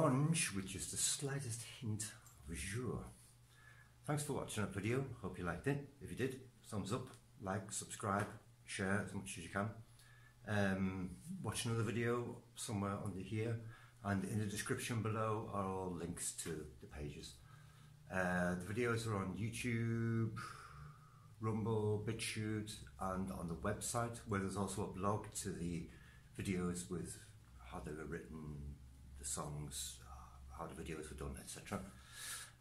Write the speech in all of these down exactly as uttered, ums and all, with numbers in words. sponge with just the slightest hint of azure. Thanks for watching that video, hope you liked it. If you did, thumbs up, like, subscribe, share as much as you can. Um, watch another video somewhere under here, and in the description below are all links to the pages. Uh, the videos are on YouTube, Rumble, BitChute, and on the website, where there's also a blog to the videos with how they were written, the songs, how the videos were done, et cetera.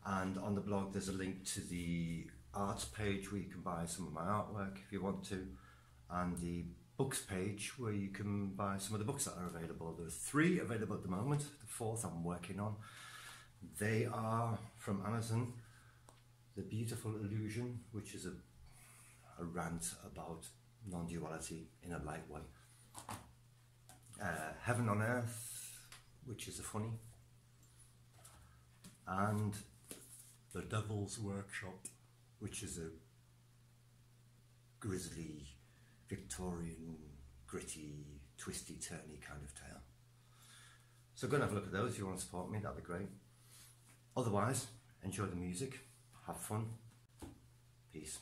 And on the blog there's a link to the arts page where you can buy some of my artwork if you want to, and the books page where you can buy some of the books that are available. There are three available at the moment, the fourth I'm working on. They are from Amazon, The Beautiful Illusion, which is a, a rant about non-duality in a light way. Uh, Heaven on Earth, which is a funny, and The Devil's Workshop, which is a grisly, Victorian, gritty, twisty-turny kind of tale. So go and have a look at those if you want to support me, that'd be great. Otherwise, enjoy the music, have fun, peace.